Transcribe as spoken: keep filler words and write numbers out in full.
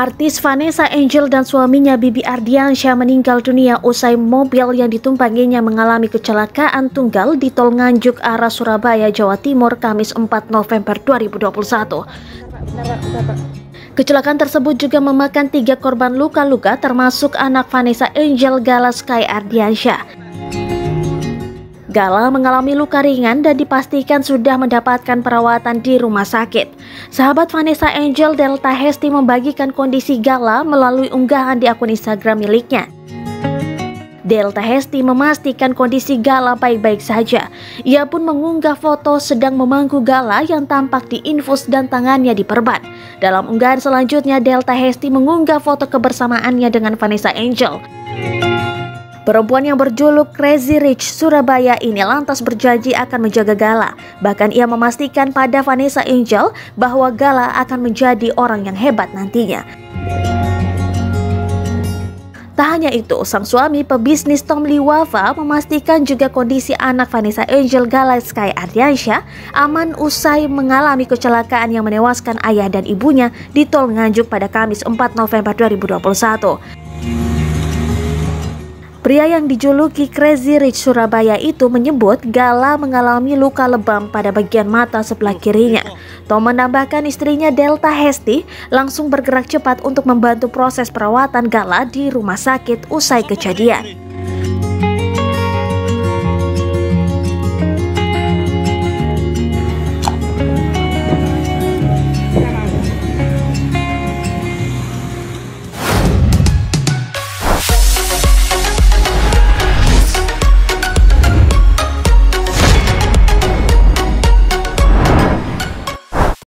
Artis Vanessa Angel dan suaminya Bibi Ardiansyah meninggal dunia usai mobil yang ditumpanginya mengalami kecelakaan tunggal di tol Nganjuk arah Surabaya, Jawa Timur, Kamis empat November dua ribu dua puluh satu. Kecelakaan tersebut juga memakan tiga korban luka-luka termasuk anak Vanessa Angel, Gala Sky Andriansyah. Gala mengalami luka ringan dan dipastikan sudah mendapatkan perawatan di rumah sakit. Sahabat Vanessa Angel, Delta Hesti, membagikan kondisi Gala melalui unggahan di akun Instagram miliknya. Delta Hesti memastikan kondisi Gala baik-baik saja. Ia pun mengunggah foto sedang memangku Gala yang tampak diinfus dan tangannya diperban. Dalam unggahan selanjutnya, Delta Hesti mengunggah foto kebersamaannya dengan Vanessa Angel. Perempuan yang berjuluk Crazy Rich Surabaya ini lantas berjanji akan menjaga Gala. Bahkan ia memastikan pada Vanessa Angel bahwa Gala akan menjadi orang yang hebat nantinya. Tak hanya itu, sang suami pebisnis Tom Liwafa memastikan juga kondisi anak Vanessa Angel, Gala Sky Andriansyah, aman usai mengalami kecelakaan yang menewaskan ayah dan ibunya di tol Nganjuk pada Kamis empat November dua ribu dua puluh satu. Pria yang dijuluki Crazy Rich Surabaya itu menyebut Gala mengalami luka lebam pada bagian mata sebelah kirinya. Tom menambahkan istrinya Delta Hesti langsung bergerak cepat untuk membantu proses perawatan Gala di rumah sakit usai kejadian.